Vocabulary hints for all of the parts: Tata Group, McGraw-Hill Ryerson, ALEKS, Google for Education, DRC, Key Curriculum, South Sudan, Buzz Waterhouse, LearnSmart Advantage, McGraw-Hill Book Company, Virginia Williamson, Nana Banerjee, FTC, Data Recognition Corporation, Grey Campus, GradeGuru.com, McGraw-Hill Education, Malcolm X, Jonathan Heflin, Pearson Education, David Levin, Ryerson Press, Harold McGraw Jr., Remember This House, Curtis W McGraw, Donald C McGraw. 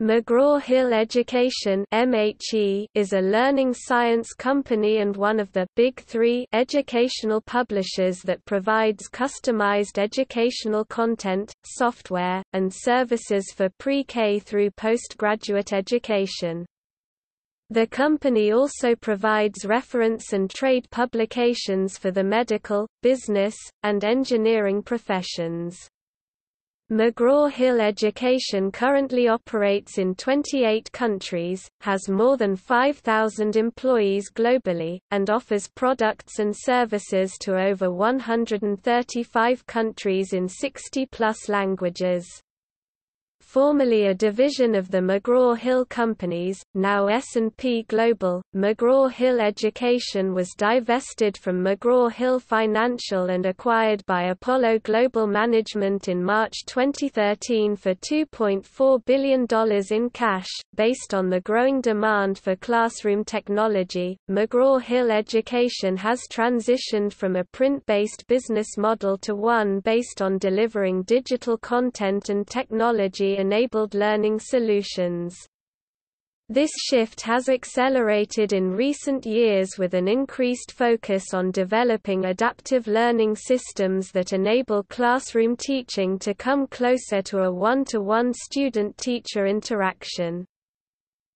McGraw-Hill Education is a learning science company and one of the Big Three educational publishers that provides customized educational content, software, and services for pre-K through postgraduate education. The company also provides reference and trade publications for the medical, business, and engineering professions. McGraw-Hill Education currently operates in 28 countries, has more than 5,000 employees globally, and offers products and services to over 135 countries in 60-plus languages. Formerly a division of the McGraw-Hill Companies, now S&P Global, McGraw-Hill Education was divested from McGraw-Hill Financial and acquired by Apollo Global Management in March 2013 for $2.4 billion in cash. Based on the growing demand for classroom technology, McGraw-Hill Education has transitioned from a print-based business model to one based on delivering digital content and technology enabled learning solutions. This shift has accelerated in recent years with an increased focus on developing adaptive learning systems that enable classroom teaching to come closer to a one-to-one student-teacher interaction.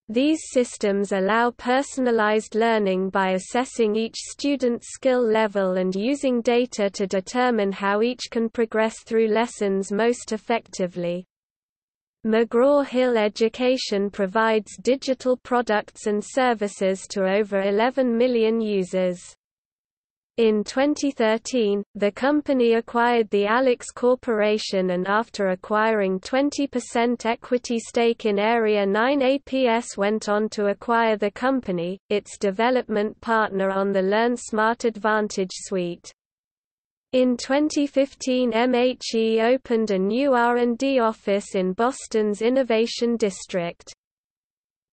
These systems allow personalized learning by assessing each student's skill level and using data to determine how each can progress through lessons most effectively. McGraw-Hill Education provides digital products and services to over 11 million users. In 2013, the company acquired the Alex Corporation and after acquiring 20% equity stake in Area 9 APS went on to acquire the company, its development partner on the LearnSmart Advantage suite. In 2015 MHE opened a new R&D office in Boston's Innovation District.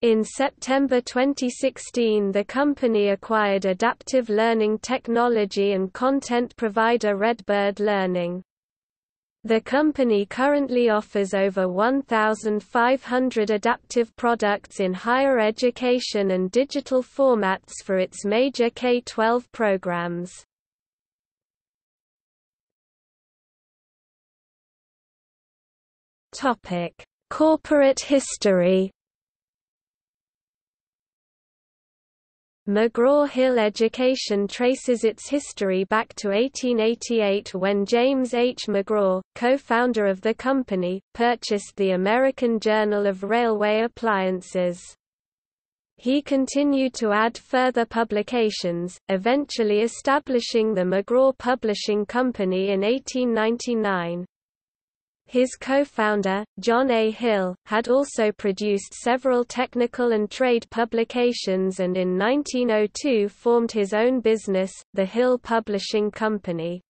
In September 2016 the company acquired adaptive learning technology and content provider Redbird Learning. The company currently offers over 1,500 adaptive products in higher education and digital formats for its major K-12 programs. Topic: Corporate history. McGraw-Hill Education traces its history back to 1888 when James H. McGraw, co-founder of the company, purchased the American Journal of Railway Appliances. He continued to add further publications, eventually establishing the McGraw Publishing Company in 1899. His co-founder, John A. Hill, had also produced several technical and trade publications and in 1902 formed his own business, the Hill Publishing Company.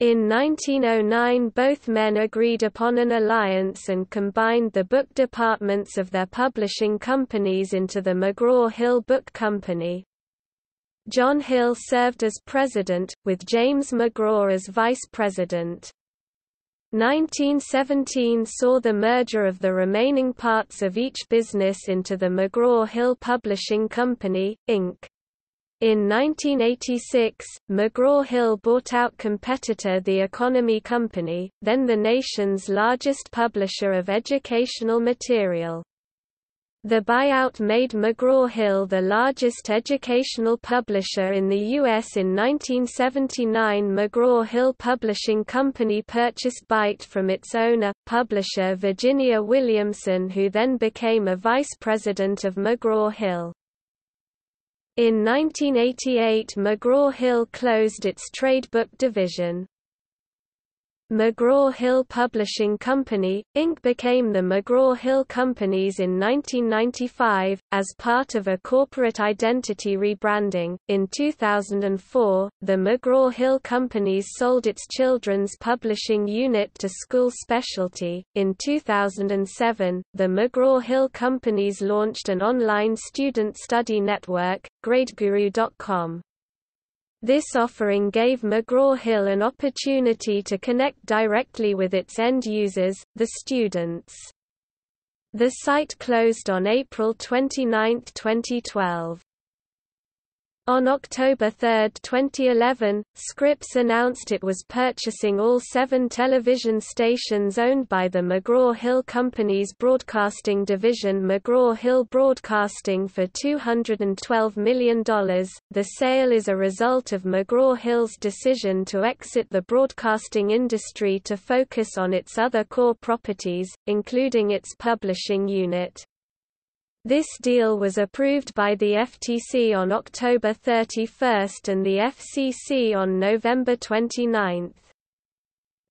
In 1909 both men agreed upon an alliance and combined the book departments of their publishing companies into the McGraw-Hill Book Company. John Hill served as president, with James McGraw as vice president. 1917 saw the merger of the remaining parts of each business into the McGraw-Hill Publishing Company, Inc. In 1986, McGraw-Hill bought out competitor The Economy Company, then the nation's largest publisher of educational material. The buyout made McGraw-Hill the largest educational publisher in the U.S. In 1979 McGraw-Hill Publishing Company purchased Byte from its owner, publisher Virginia Williamson who then became a vice president of McGraw-Hill. In 1988 McGraw-Hill closed its trade book division. McGraw-Hill Publishing Company, Inc. became the McGraw-Hill Companies in 1995, as part of a corporate identity rebranding. In 2004, the McGraw-Hill Companies sold its children's publishing unit to School Specialty. In 2007, the McGraw-Hill Companies launched an online student study network, GradeGuru.com. This offering gave McGraw-Hill an opportunity to connect directly with its end users, the students. The site closed on April 29, 2012. On October 3, 2011, Scripps announced it was purchasing all 7 television stations owned by the McGraw-Hill Company's broadcasting division McGraw-Hill Broadcasting for $212 million. The sale is a result of McGraw-Hill's decision to exit the broadcasting industry to focus on its other core properties, including its publishing unit. This deal was approved by the FTC on October 31 and the FCC on November 29.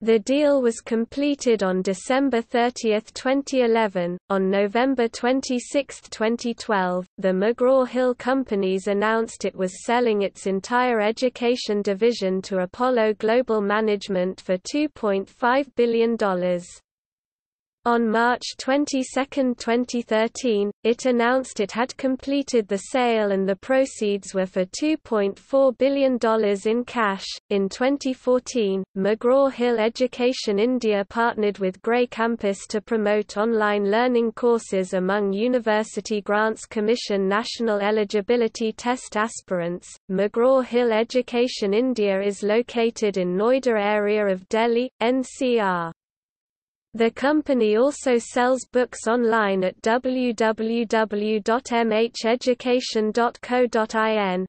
The deal was completed on December 30, 2011. On November 26, 2012, the McGraw-Hill Companies announced it was selling its entire education division to Apollo Global Management for $2.5 billion. On March 22, 2013, it announced it had completed the sale and the proceeds were for $2.4 billion in cash. In 2014, McGraw-Hill Education India partnered with Grey Campus to promote online learning courses among University Grants Commission National Eligibility Test aspirants. McGraw-Hill Education India is located in Noida area of Delhi, NCR. The company also sells books online at www.mheducation.co.in.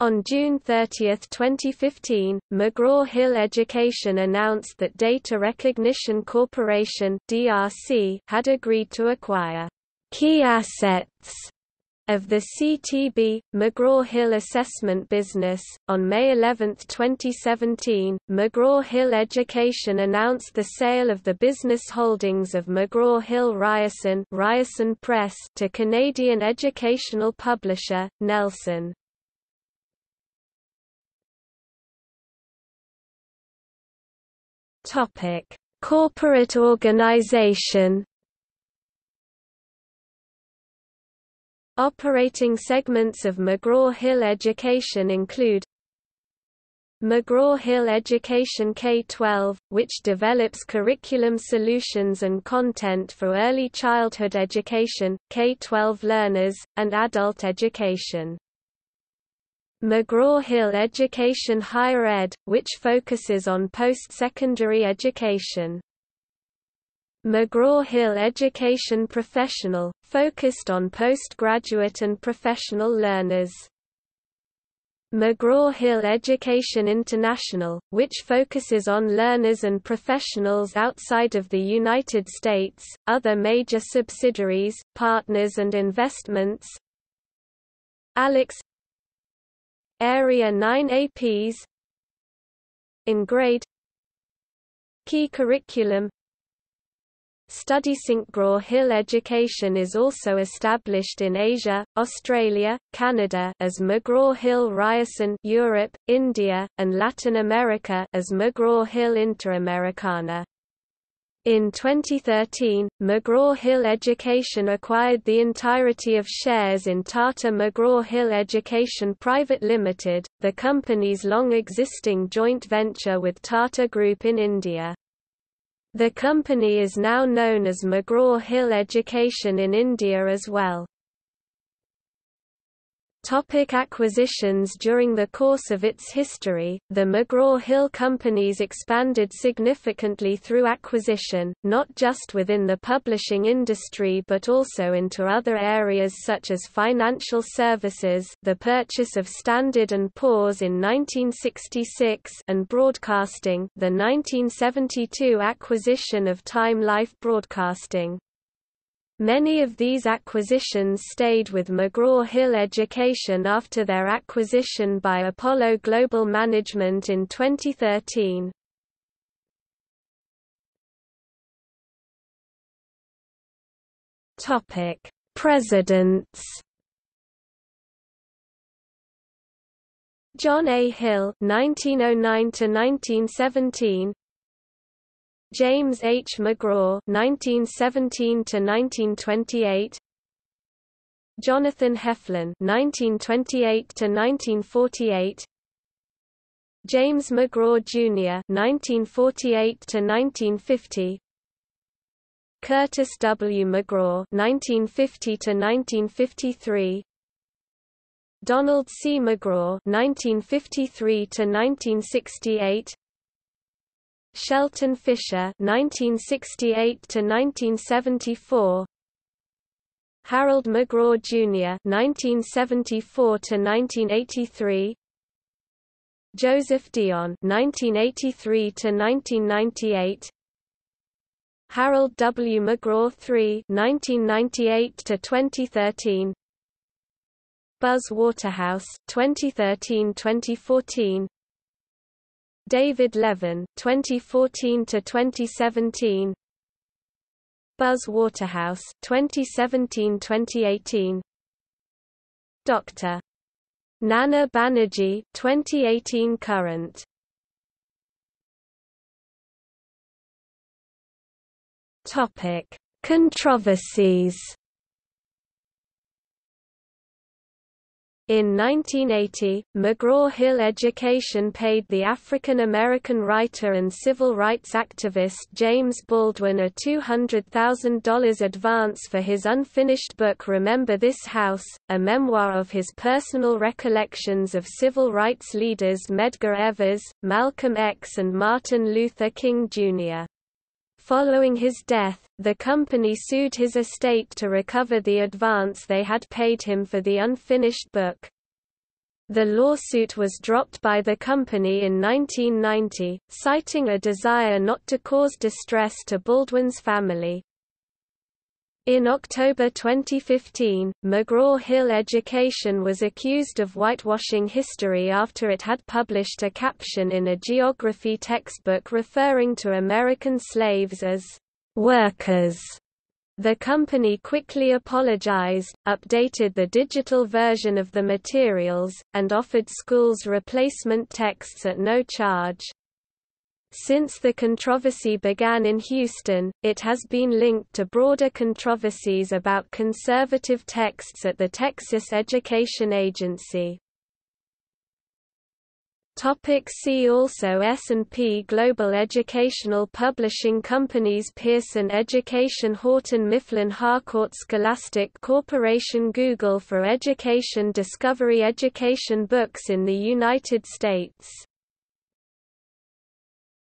On June 30, 2015, McGraw-Hill Education announced that Data Recognition Corporation (DRC) had agreed to acquire key assets of the CTB McGraw-Hill assessment business. On May 11, 2017, McGraw-Hill Education announced the sale of the business holdings of McGraw-Hill Ryerson, Ryerson Press, to Canadian educational publisher Nelson. Topic: Corporate organization. Operating segments of McGraw-Hill Education include McGraw-Hill Education K-12, which develops curriculum solutions and content for early childhood education, K-12 learners, and adult education. McGraw-Hill Education Higher Ed, which focuses on post-secondary education. McGraw-Hill Education Professional, focused on postgraduate and professional learners. McGraw-Hill Education International, which focuses on learners and professionals outside of the United States. Other major subsidiaries, partners and investments: ALEKS, Area 9 APS, InGrade, Key Curriculum. StudySync. McGraw-Hill Education is also established in Asia, Australia, Canada as McGraw-Hill Ryerson, Europe, India, and Latin America as McGraw-Hill Interamericana. In 2013, McGraw-Hill Education acquired the entirety of shares in Tata McGraw-Hill Education Private Limited, the company's long-existing joint venture with Tata Group in India. The company is now known as McGraw-Hill Education in India as well. Topic: acquisitions. During the course of its history, the McGraw-Hill Companies expanded significantly through acquisition, not just within the publishing industry but also into other areas such as financial services, the purchase of Standard & Poor's in 1966, and broadcasting, the 1972 acquisition of Time Life Broadcasting. Many of these acquisitions stayed with McGraw-Hill Education after their acquisition by Apollo Global Management in 2013. Topic: Presidents. John A. Hill (1909–1917). James H. McGraw (1917–1928), Jonathan Heflin (1928–1948), James McGraw Jr. (1948–1950), Curtis W. McGraw (1950–1953), Donald C. McGraw (1953–1968), Shelton Fisher (1968–1974), Harold McGraw Jr. (1974–1983), Joseph Dion (1983–1998). Harold W. McGraw III (1998–2013), Buzz Waterhouse (2013–2014), David Levin (2014–2017), Buzz Waterhouse (2017–2018), Dr. Nana Banerjee (2018 current). Topic: Controversies. In 1980, McGraw-Hill Education paid the African-American writer and civil rights activist James Baldwin a $200,000 advance for his unfinished book Remember This House, a memoir of his personal recollections of civil rights leaders Medgar Evers, Malcolm X and Martin Luther King, Jr. Following his death, the company sued his estate to recover the advance they had paid him for the unfinished book. The lawsuit was dropped by the company in 1990, citing a desire not to cause distress to Baldwin's family. In October 2015, McGraw-Hill Education was accused of whitewashing history after it had published a caption in a geography textbook referring to American slaves as workers. The company quickly apologized, updated the digital version of the materials, and offered schools replacement texts at no charge. Since the controversy began in Houston, it has been linked to broader controversies about conservative texts at the Texas Education Agency. See also: S&P Global Educational Publishing Companies, Pearson Education, Houghton Mifflin Harcourt, Scholastic Corporation, Google for Education, Discovery Education. Books in the United States.